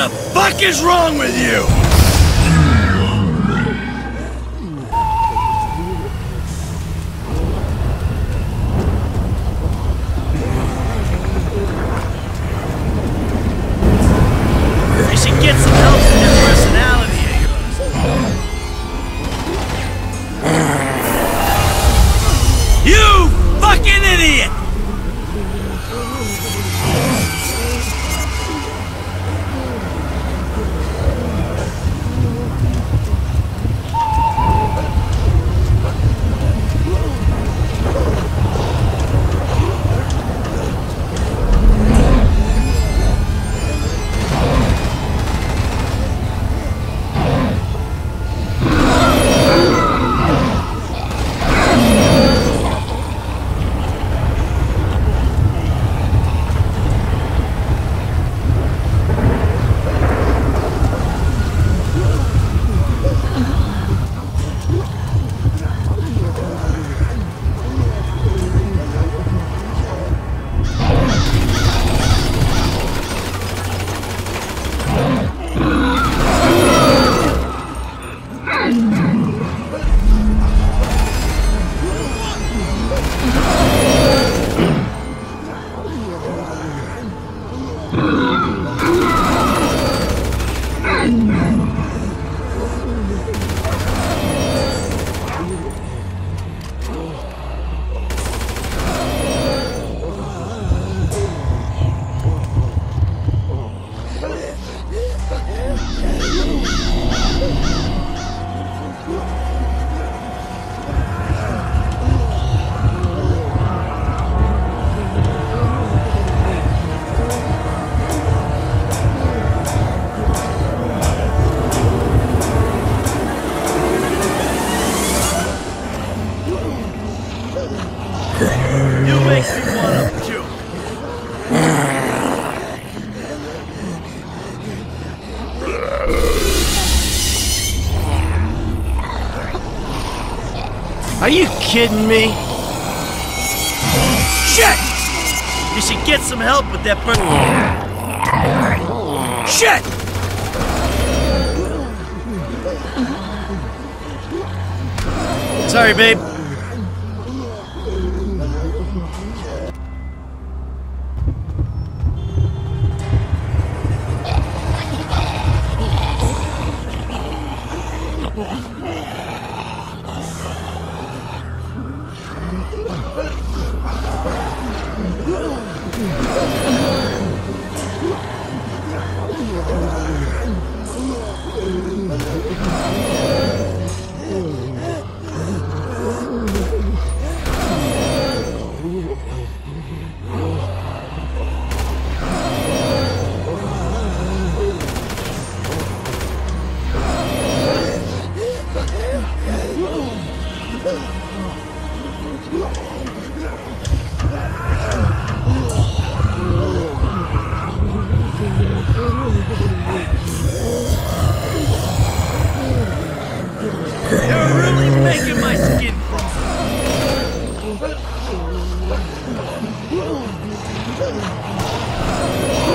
the fuck is wrong with you? I should get some help from this personality of yours. You fucking idiot! Are you kidding me? Shit! You should get some help with that person. Shit! Sorry, babe. Whoa!